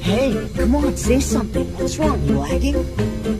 Hey, come on, say something. What's wrong? You lagging?